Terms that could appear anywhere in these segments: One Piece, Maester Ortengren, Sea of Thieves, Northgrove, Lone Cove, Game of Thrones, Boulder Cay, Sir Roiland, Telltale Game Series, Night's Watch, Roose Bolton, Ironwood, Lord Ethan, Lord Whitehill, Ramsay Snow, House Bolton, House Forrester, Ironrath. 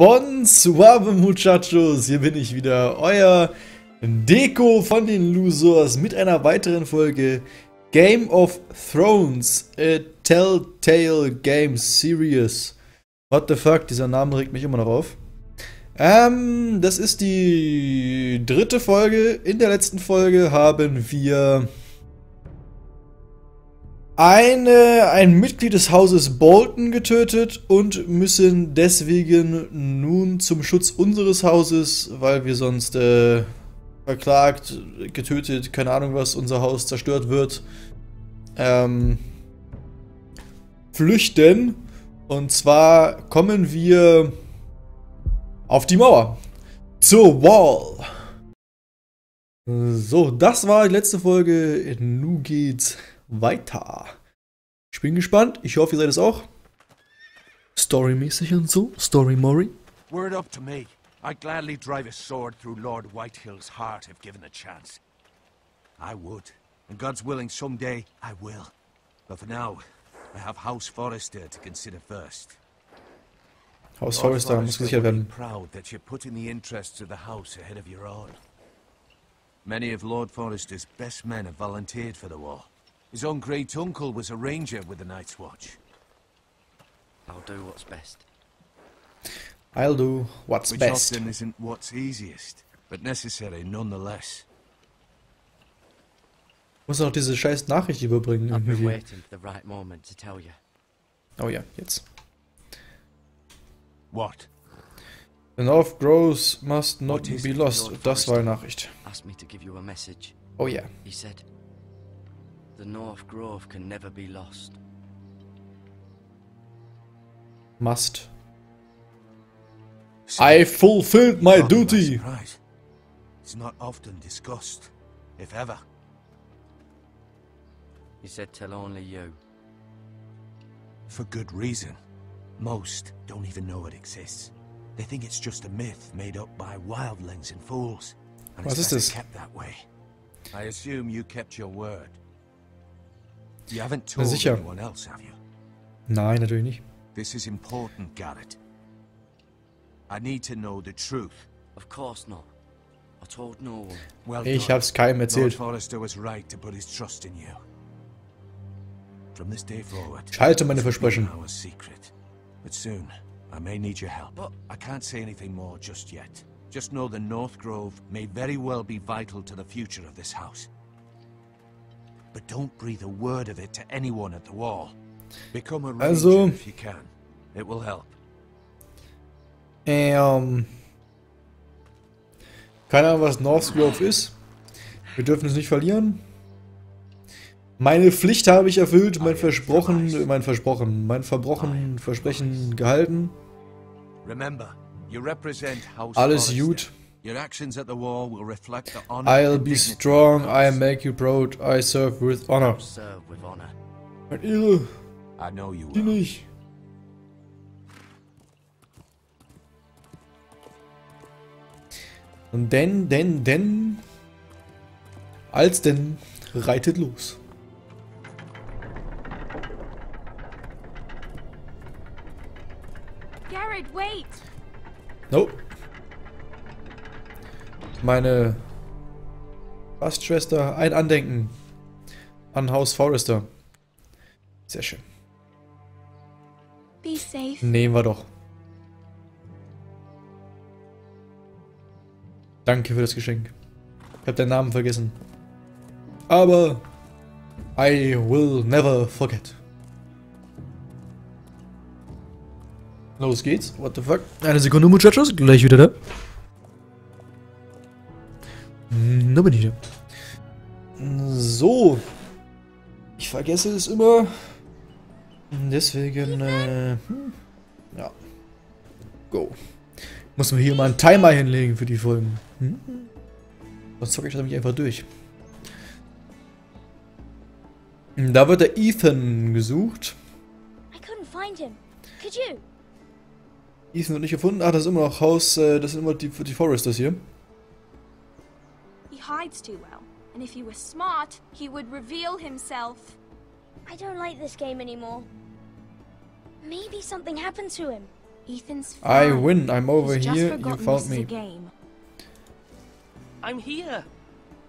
Bonsoir, Muchachos, hier bin ich wieder, euer Deko von den Losers mit einer weiteren Folge Game of Thrones, Telltale Game Series. What the fuck, dieser Name regt mich immer noch auf. Das ist die dritte Folge. In der letzten Folge haben wir ein Mitglied des Hauses Bolton getötet und müssen deswegen nun zum Schutz unseres Hauses, weil wir sonst verklagt, getötet, keine Ahnung was, unser Haus zerstört wird, flüchten. Und zwar kommen wir auf die Mauer. Zur Wall. So, das war die letzte Folge. Nun geht's weiter. Ich bin gespannt. Ich hoffe, ihr seid es auch. Storymäßig und so. Story-Mori. Word up to me. I'd gladly drive a sword through Lord Whitehill's heart if given a chance. I would. And God's willing, someday I will. But for now, I have House Forrester to consider first. House Forrester muss gesichert werden. Proud that you put in the interests of the house ahead of your own. Many of Lord Forrester's best men have volunteered for the war. His own great uncle was a ranger with the Night's Watch. I'll do what's best. I'll do what's best. Which often isn't what's easiest, but necessary nonetheless. Muss noch diese scheiß Nachricht überbringen. I've been waiting for the right moment to tell you. Oh ja, jetzt. What? The Northgrove must not be lost. Das war eine Nachricht. Asked me to give you a message. Oh ja. He said, the Northgrove can never be lost. Must. I fulfilled my duty. It's not often discussed, if ever. He said, tell only you. For good reason. Most don't even know it exists. They think it's just a myth made up by wildlings and fools. And it's kept that way. I assume you kept your word. You haven't told anyone else, have you? Nein, natürlich nicht. This is important, Garrett. I need to know the truth. Of course not. I told no one. Well, ich hab's keinem erzählt. Lord Forrester was right to put his trust in you. From this day forward, ich halte meine Versprechen. But soon, I may need your help. But I can't say anything more just yet. Just know the Northgrove may very well be vital to the future of this house. But don't breathe a word of it to anyone at the wall. Become a ranger if you can. It will help. Keine Ahnung, was Northgrove ist. Wir dürfen es nicht verlieren. Meine Pflicht habe ich erfüllt, mein Versprechen gehalten. Alles gut. I'll be strong, I make you proud, I serve with honor. Mein Irre. Die nicht. Und denn reitet los. Garrett, wait. No. Meine Gastschwester, ein Andenken an House Forrester. Sehr schön. Be safe. Nehmen wir doch. Danke für das Geschenk. Ich hab deinen Namen vergessen. Aber I will never forget. Los geht's. What the fuck? Eine Sekunde, Muchachos. Gleich wieder da. Da bin ich wieder. So. Ich vergesse es immer. Deswegen, ja. Go. Muss man hier mal einen Timer hinlegen für die Folgen. Sonst zocke ich das nämlich einfach durch. Da wird der Ethan gesucht. Ethan wird nicht gefunden. Ah, das ist immer noch Haus. Das sind immer die Foresters hier. I win. I'm over here. You found me. I'm here.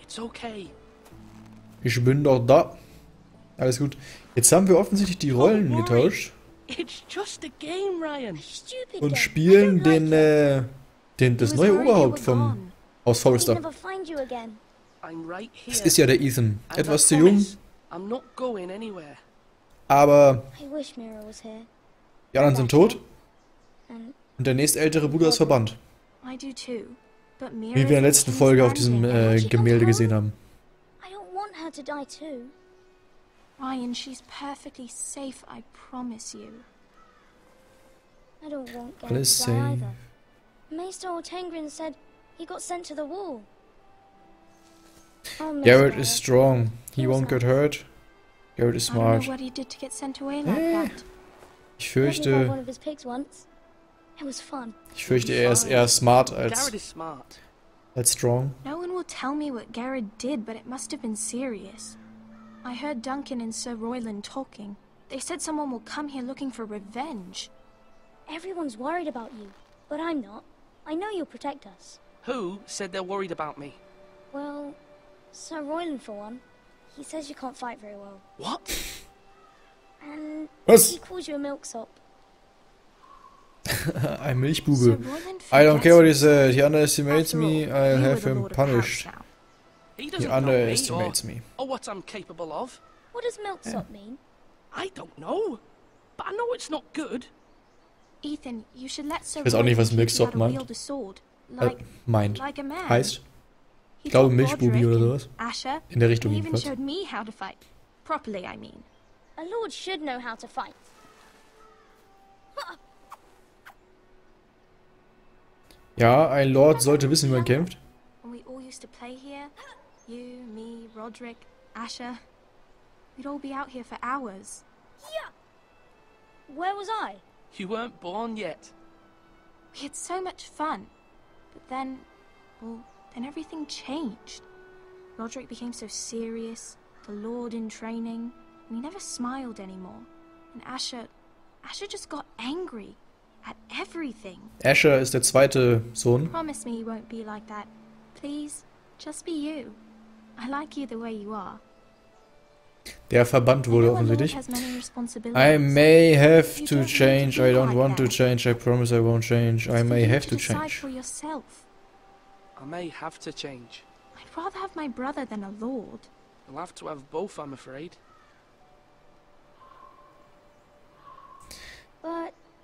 It's okay. Ich bin doch da. Alles gut. Jetzt haben wir offensichtlich die Rollen getauscht. It's just a game, Ryan. Und spielen den, das neue Oberhaupt vom House Forrester. Es ist ja der Ethan. Etwas zu jung. Aber die anderen sind tot. Und der nächstältere Bruder ist verbannt. Wie wir in der letzten Folge auf diesem Gemälde gesehen haben. Ryan, she's perfectly safe, I promise you. I don't want Gary to die either. Maester Ortengren said he got sent to the wall. Garrett is strong. He won't get hurt. Garrett is smart. I don't know what he did to get sent away like that. Ich fürchte, er ist eher smart als strong. No one will tell me what Garrett did, but it must have been serious. I heard Duncan and Sir Roiland talking. They said someone will come here looking for revenge. Everyone's worried about you, but I'm not. I know you'll protect us. Who said they're worried about me? Well, Sir Roiland for one. He says you can't fight very well. What? And he calls you a milksop. Ein Milchbube. I don't care what he said. He underestimates me. I'll have him punished. He underestimates me. Or what I'm capable of. What does milksop mean? I don't know. But I know it's not good. Ethan, you should let Sir. Ich weiß auch nicht, was milksop meint. Heißt? Ich glaube Milchbubi oder sowas. In der Richtung jedenfalls. A lord should know how to fight. Ja, ein Lord sollte wissen, wie man kämpft. You, me, Roderick, Asher. We'd all be out here for hours. Yeah. Where was I? You weren't born yet. We had so much fun. But then, well, then everything changed. Roderick became so serious, the Lord in training, and he never smiled anymore. And Asher just got angry at everything. Asher ist der zweite Sohn. Promise me you won't be like that. Please, just be you. I like you the way you are. Der verbannt wurde offensichtlich. I may have to change. I don't want to change. I promise I won't change. I may have to change. I may have to change. I'd rather have my brother than a lord. I'll have to have both, I'm afraid.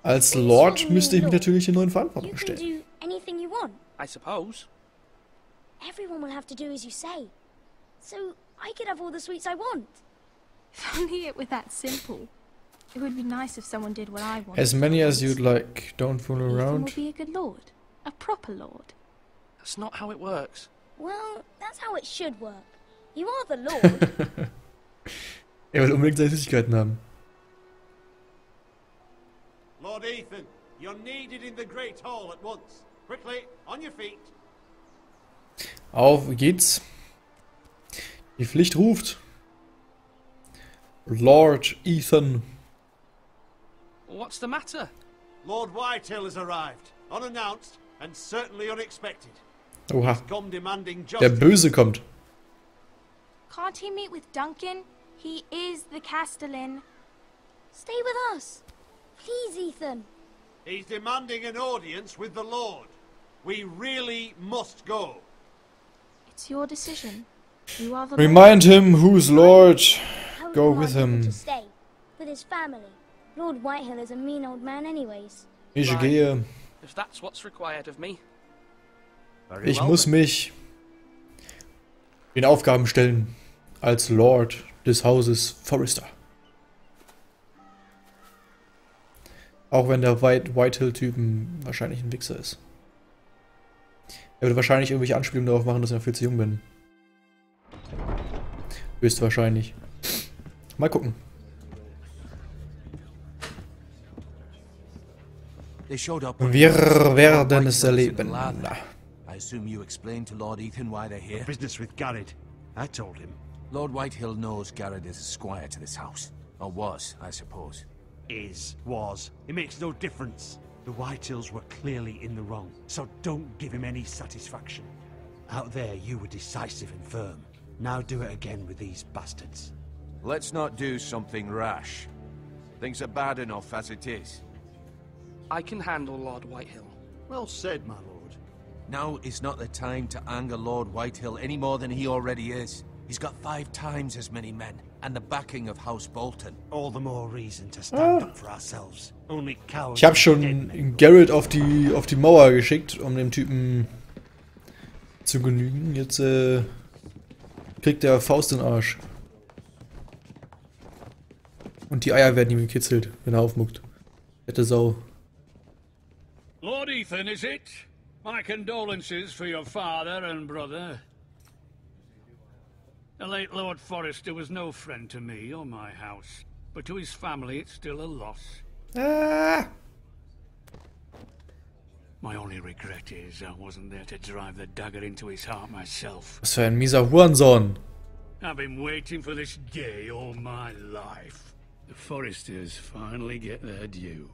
Als Lord müsste ich mich natürlich in neuen Verantwortung stellen. I suppose. Everyone will have to do as you say. So I could have all the sweets I want. If only it were that simple. It would be nice if someone did what I want. As many as you'd like. Don't fool around. Ethan will be a good lord, a proper lord. That's not how it works. Well, that's how it should work. You are the lord. Will unbedingt seine Süßigkeiten haben. Lord Ethan, you're needed in the great hall at once. Quickly, on your feet. Auf geht's. Die Pflicht ruft. Lord Ethan. What's the matter? Lord Whitehill has arrived, unannounced and certainly unexpected. Oha. Der Böse kommt. Can't he meet with Duncan? He is the Castellan. Stay with us. Please, Ethan. He's demanding an audience with the Lord. We really must go. It's your decision. Remind him who's Lord. Go with him. Ich gehe. Ich muss mich den Aufgaben stellen als Lord des Hauses Forrester. Auch wenn der Whitehill-Typen wahrscheinlich ein Wichser ist. Er würde wahrscheinlich irgendwelche Anspielungen darauf machen, dass ich noch viel zu jung bin. Höchstwahrscheinlich. Mal gucken. Und wir werden es erleben. I assume you explained to Lord Ethan why they're here. Business with Garrett. I told him. Lord Whitehill knows Garrett is squire to this house, or was, I suppose. Is, was. It makes no difference. The Whitehills were clearly in the wrong, so don't give him any satisfaction. Out there, you were decisive and firm. Now do it again with these bastards. Let's not do something rash. Things are bad enough as it is. I can handle Lord Whitehill. Well said, my lord. Now is not the time to anger Lord Whitehill any more than he already is. He's got 5 times as many men, and the backing of House Bolton. All the more reason to stand up for ourselves. Only cowards. Ich habe schon Garrett auf die Mauer geschickt, um dem Typen zu genügen. Jetzt kriegt der Faust in den Arsch. Und die Eier werden ihm gekitzelt, wenn er aufmuckt. Fette Sau. Lord Ethan, is it? My condolences for your father and brother. The late Lord Forrester was no friend to me or my house, but to his family it's still a loss. My only regret is I wasn't there to drive the dagger into his heart myself. Was für ein mieser Hurensohn. I've been waiting for this day all my life. The Forresters finally get their due.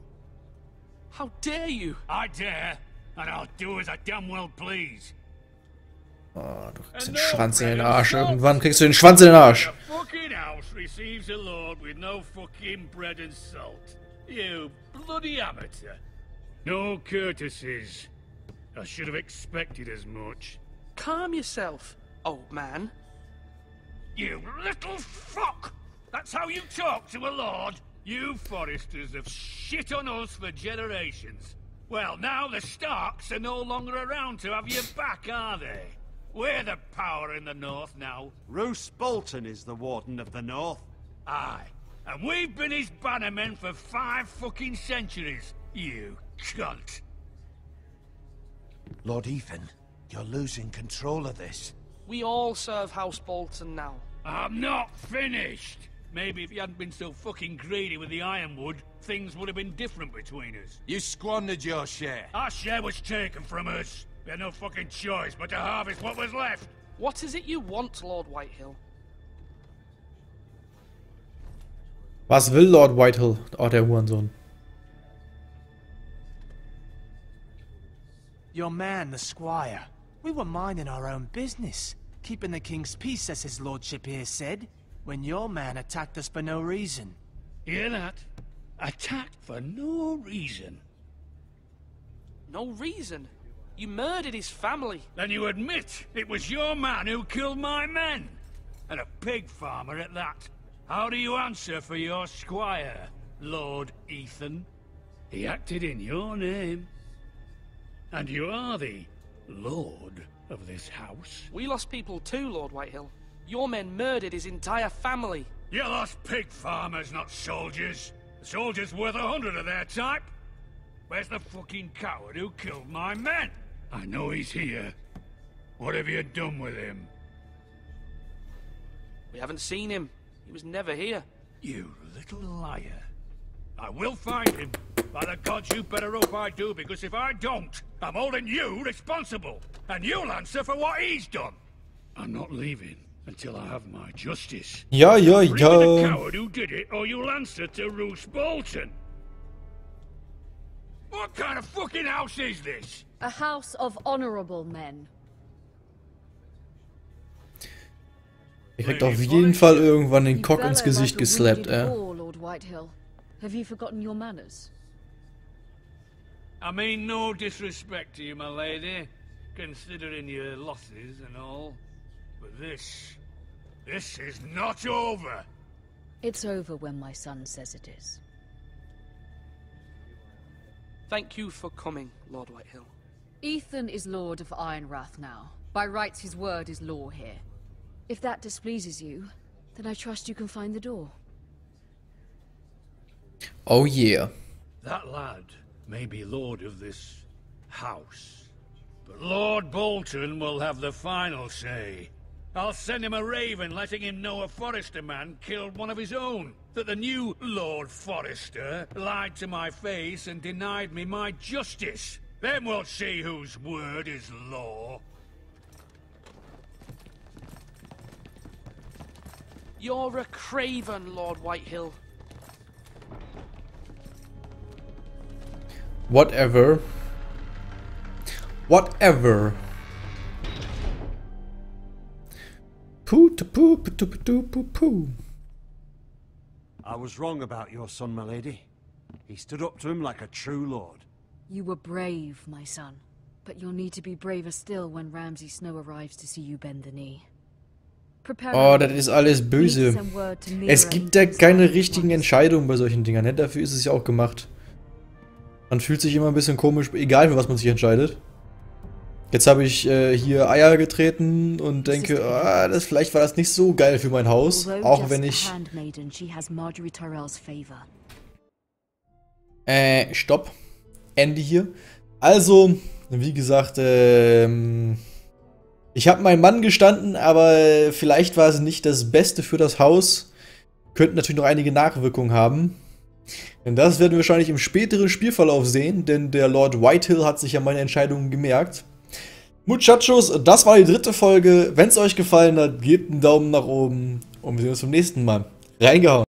How dare you? I dare, and I'll do as I damn well please. Oh, du kriegst den Schwanz in den Arsch. Irgendwann kriegst du den Schwanz in den Arsch. Calm yourself, old man. You little fuck! That's how you talk to a lord. You Forresters have shit on us for generations. Well, now the Starks are no longer around to have your back, are they? We're the power in the north now. Roose Bolton is the warden of the north. Aye, and we've been his bannermen for 5 fucking centuries. You cunt. Lord Ethan, you're losing control of this. We all serve House Bolton now. I'm not finished. Maybe if you hadn't been so fucking greedy with the Ironwood, things would have been different between us. You squandered your share. Our share was taken from us. We had no fucking choice but to harvest what was left. What is it you want, Lord Whitehill? Was will Lord Whitehill? Oh, der Hurensohn. Your man, the squire. We were minding our own business. Keeping the king's peace, as his lordship here said. When your man attacked us for no reason. Hear that? Attacked for no reason. No reason? You murdered his family. Then you admit it was your man who killed my men. And a pig farmer at that. How do you answer for your squire, Lord Ethan? He acted in your name. And you are the lord of this house. We lost people too, Lord Whitehill. Your men murdered his entire family. You lost pig farmers, not soldiers. The soldiers worth 100 of their type. Where's the fucking coward who killed my men? I know he's here. What have you done with him? We haven't seen him. He was never here. You little liar. I will find him. By the gods, you better hope I do, because if I don't, I'm holding you responsible. And you'll answer for what he's done. I'm not leaving until I have my justice. Bring the coward who did it, or you'll answer to Roose Bolton. What kind of fucking house is this? A house of honorable men. Er kriegt auf jeden Fall irgendwann den Cock ins Gesicht geslappt, Lord Whitehill. Have you forgotten your manners? I mean no disrespect to you, my lady, considering your losses and all. But this is not over. It's over when my son says it is. Thank you for coming, Lord Whitehill. Ethan is Lord of Ironrath now. By rights, his word is law here. If that displeases you, then I trust you can find the door. Oh yeah. That lad may be lord of this house, but Lord Bolton will have the final say. I'll send him a raven letting him know a Forrester man killed one of his own. That the new Lord Forrester lied to my face and denied me my justice. Then we'll see whose word is law. You're a craven, Lord Whitehill. Whatever. Whatever. Poo-to-poo-poo-to-poo-poo-poo. I was wrong about your son, my lady. He stood up to him like a true lord. You were brave, my son. But you'll need to be braver still when Ramsay Snow arrives to see you bend the knee. Oh, das ist alles böse. Es gibt ja keine richtigen Entscheidungen bei solchen Dingern. Ne? Dafür ist es ja auch gemacht. Man fühlt sich immer ein bisschen komisch, egal für was man sich entscheidet. Jetzt habe ich hier Eier getreten und denke, ah, das, vielleicht war das nicht so geil für mein Haus. Auch wenn ich... Stopp. Ende hier. Also, wie gesagt, ich habe meinen Mann gestanden, aber vielleicht war es nicht das Beste für das Haus. Könnten natürlich noch einige Nachwirkungen haben. Denn das werden wir wahrscheinlich im späteren Spielverlauf sehen, denn der Lord Whitehill hat sich ja meine Entscheidungen gemerkt. Muchachos, das war die dritte Folge. Wenn es euch gefallen hat, gebt einen Daumen nach oben und wir sehen uns beim nächsten Mal. Reingehauen!